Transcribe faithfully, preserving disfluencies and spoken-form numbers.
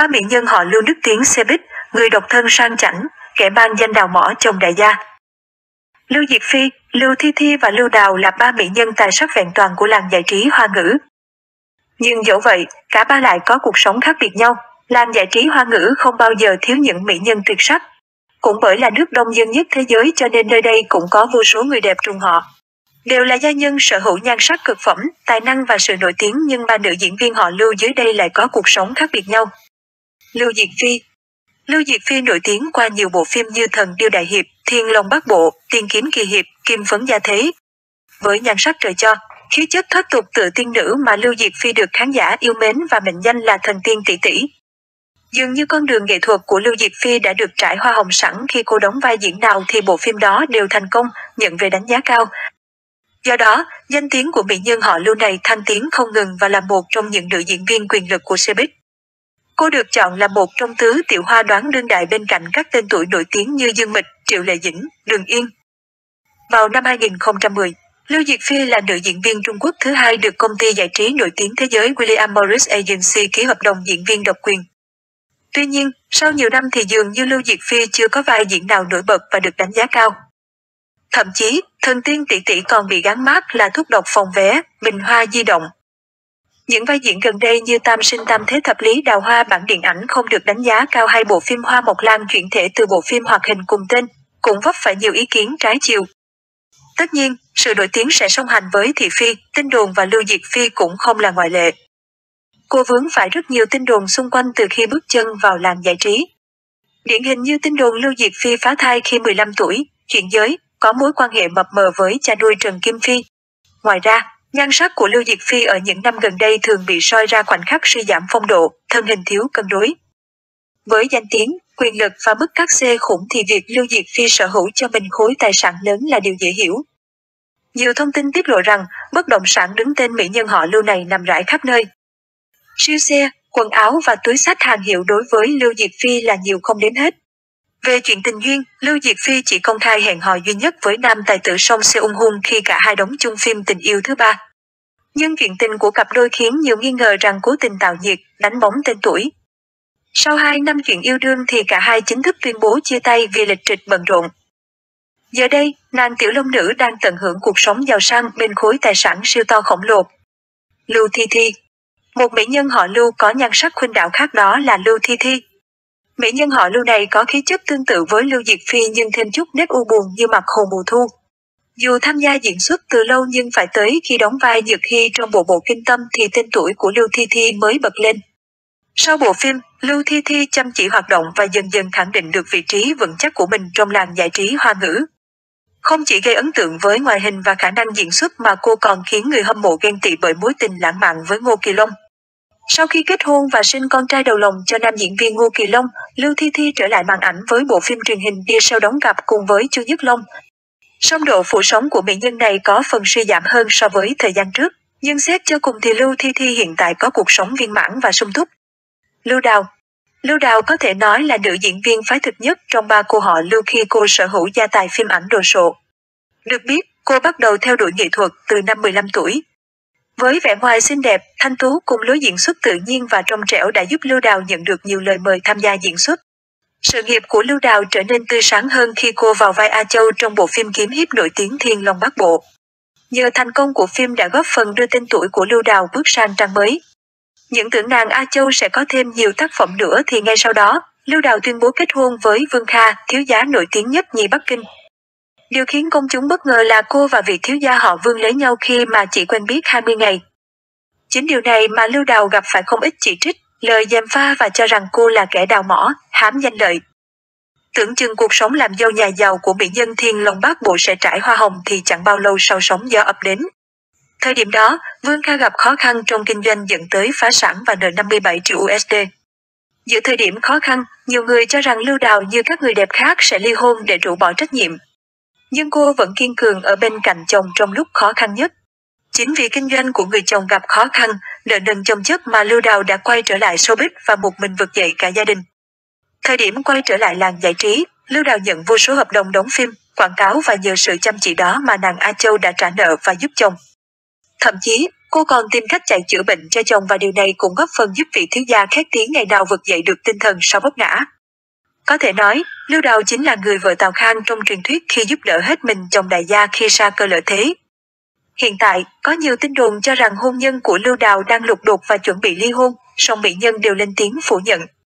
Ba mỹ nhân họ Lưu nước tiếng xe bích, người độc thân sang chảnh, kẻ mang danh đào mỏ chồng đại gia. Lưu Diệc Phi, Lưu Thi Thi và Lưu Đào là ba mỹ nhân tài sắc vẹn toàn của làng giải trí Hoa ngữ. Nhưng dẫu vậy, cả ba lại có cuộc sống khác biệt nhau. Làng giải trí Hoa ngữ không bao giờ thiếu những mỹ nhân tuyệt sắc. Cũng bởi là nước đông dân nhất thế giới cho nên nơi đây cũng có vô số người đẹp trùng họ. Đều là gia nhân sở hữu nhan sắc cực phẩm, tài năng và sự nổi tiếng, nhưng ba nữ diễn viên họ Lưu dưới đây lại có cuộc sống khác biệt nhau. Lưu Diệc Phi Lưu Diệc Phi nổi tiếng qua nhiều bộ phim như Thần Điêu Đại Hiệp, Thiên Long Bắc Bộ, Tiên Kiếm Kỳ Hiệp, Kim Phấn Gia Thế. Với nhan sắc trời cho, khí chất thoát tục tự tiên nữ mà Lưu Diệc Phi được khán giả yêu mến và mệnh danh là thần tiên tỷ tỷ. Dường như con đường nghệ thuật của Lưu Diệc Phi đã được trải hoa hồng sẵn, khi cô đóng vai diễn nào thì bộ phim đó đều thành công, nhận về đánh giá cao. Do đó, danh tiếng của mỹ nhân họ Lưu này thăng tiến không ngừng và là một trong những nữ diễn viên quyền lực của showbiz. Cô được chọn là một trong tứ tiểu hoa đoán đương đại bên cạnh các tên tuổi nổi tiếng như Dương Mịch, Triệu Lệ Dĩnh, Đường Yên. Vào năm hai nghìn không trăm mười, Lưu Diệc Phi là nữ diễn viên Trung Quốc thứ hai được công ty giải trí nổi tiếng thế giới William Morris Agency ký hợp đồng diễn viên độc quyền. Tuy nhiên, sau nhiều năm thì dường như Lưu Diệc Phi chưa có vai diễn nào nổi bật và được đánh giá cao. Thậm chí, thần tiên tỷ tỷ còn bị gắn mác là thuốc độc phòng vé, bình hoa di động. Những vai diễn gần đây như Tam Sinh Tam Thế Thập Lý Đào Hoa bản điện ảnh không được đánh giá cao, hay bộ phim Hoa Mộc Lan chuyển thể từ bộ phim hoạt hình cùng tên, cũng vấp phải nhiều ý kiến trái chiều. Tất nhiên, sự nổi tiếng sẽ song hành với thị phi, tin đồn, và Lưu Diệc Phi cũng không là ngoại lệ. Cô vướng phải rất nhiều tin đồn xung quanh từ khi bước chân vào làng giải trí. Điển hình như tin đồn Lưu Diệc Phi phá thai khi mười lăm tuổi, chuyển giới, có mối quan hệ mập mờ với cha nuôi Trần Kim Phi. Ngoài ra, nhan sắc của Lưu Diệc Phi ở những năm gần đây thường bị soi ra khoảnh khắc suy giảm phong độ, thân hình thiếu cân đối. Với danh tiếng, quyền lực và mức cát xê khủng thì việc Lưu Diệc Phi sở hữu cho mình khối tài sản lớn là điều dễ hiểu. Nhiều thông tin tiết lộ rằng bất động sản đứng tên mỹ nhân họ Lưu này nằm rải khắp nơi. Siêu xe, quần áo và túi xách hàng hiệu đối với Lưu Diệc Phi là nhiều không đến hết. Về chuyện tình duyên, Lưu Diệc Phi chỉ công khai hẹn hò duy nhất với nam tài tử Song Seung Hun khi cả hai đóng chung phim Tình Yêu Thứ Ba. Nhưng chuyện tình của cặp đôi khiến nhiều nghi ngờ rằng cố tình tạo nhiệt, đánh bóng tên tuổi. Sau hai năm chuyện yêu đương thì cả hai chính thức tuyên bố chia tay vì lịch trình bận rộn. Giờ đây, nàng tiểu long nữ đang tận hưởng cuộc sống giàu sang bên khối tài sản siêu to khổng lồ. Lưu Thi Thi Một mỹ nhân họ Lưu có nhan sắc khuynh đảo khác đó là Lưu Thi Thi. Mỹ nhân họ Lưu này có khí chất tương tự với Lưu Diệc Phi nhưng thêm chút nét u buồn như mặt hồ mùa thu. Dù tham gia diễn xuất từ lâu nhưng phải tới khi đóng vai Nhược Hy trong Bộ Bộ Kim Tâm thì tên tuổi của Lưu Thi Thi mới bật lên. Sau bộ phim, Lưu Thi Thi chăm chỉ hoạt động và dần dần khẳng định được vị trí vững chắc của mình trong làng giải trí Hoa ngữ. Không chỉ gây ấn tượng với ngoại hình và khả năng diễn xuất mà cô còn khiến người hâm mộ ghen tị bởi mối tình lãng mạn với Ngô Kỳ Long. Sau khi kết hôn và sinh con trai đầu lòng cho nam diễn viên Ngô Kỳ Long, Lưu Thi Thi trở lại màn ảnh với bộ phim truyền hình Đia Sâu đóng cặp cùng với Chu Nhất Long. Song độ phủ sóng của mỹ nhân này có phần suy giảm hơn so với thời gian trước, nhưng xét cho cùng thì Lưu Thi Thi hiện tại có cuộc sống viên mãn và sung túc. Lưu Đào Lưu Đào có thể nói là nữ diễn viên phái thực nhất trong ba cô họ Lưu khi cô sở hữu gia tài phim ảnh đồ sộ. Được biết, cô bắt đầu theo đuổi nghệ thuật từ năm mười lăm tuổi. Với vẻ ngoài xinh đẹp, thanh tú cùng lối diễn xuất tự nhiên và trong trẻo đã giúp Lưu Đào nhận được nhiều lời mời tham gia diễn xuất. Sự nghiệp của Lưu Đào trở nên tươi sáng hơn khi cô vào vai A Châu trong bộ phim kiếm hiệp nổi tiếng Thiên Long Bát Bộ. Nhờ thành công của phim đã góp phần đưa tên tuổi của Lưu Đào bước sang trang mới. Những tưởng nàng A Châu sẽ có thêm nhiều tác phẩm nữa thì ngay sau đó, Lưu Đào tuyên bố kết hôn với Vương Kha, thiếu gia nổi tiếng nhất nhì Bắc Kinh. Điều khiến công chúng bất ngờ là cô và vị thiếu gia họ Vương lấy nhau khi mà chỉ quen biết hai mươi ngày. Chính điều này mà Lưu Đào gặp phải không ít chỉ trích, lời gièm pha và cho rằng cô là kẻ đào mỏ, hám danh lợi. Tưởng chừng cuộc sống làm dâu nhà giàu của mỹ nhân Thiên Long Bát Bộ sẽ trải hoa hồng thì chẳng bao lâu sau sóng gió ập đến. Thời điểm đó, Vương Kha gặp khó khăn trong kinh doanh dẫn tới phá sản và nợ năm mươi bảy triệu u ét đê. Giữa thời điểm khó khăn, nhiều người cho rằng Lưu Đào như các người đẹp khác sẽ ly hôn để rũ bỏ trách nhiệm. Nhưng cô vẫn kiên cường ở bên cạnh chồng trong lúc khó khăn nhất. Chính vì kinh doanh của người chồng gặp khó khăn, nợ nần chồng chất mà Lưu Đào đã quay trở lại showbiz và một mình vực dậy cả gia đình. Thời điểm quay trở lại làng giải trí, Lưu Đào nhận vô số hợp đồng đóng phim, quảng cáo và nhờ sự chăm chỉ đó mà nàng A Châu đã trả nợ và giúp chồng. Thậm chí, Cô còn tìm cách chạy chữa bệnh cho chồng và điều này cũng góp phần giúp vị thiếu gia khét tiếng ngày nào vực dậy được tinh thần sau vấp ngã. Có thể nói, Lưu Đào chính là người vợ Tào Khang trong truyền thuyết khi giúp đỡ hết mình chồng đại gia khi xa cơ lợi thế. Hiện tại, có nhiều tin đồn cho rằng hôn nhân của Lưu Đào đang lục đục và chuẩn bị ly hôn, song mỹ nhân đều lên tiếng phủ nhận.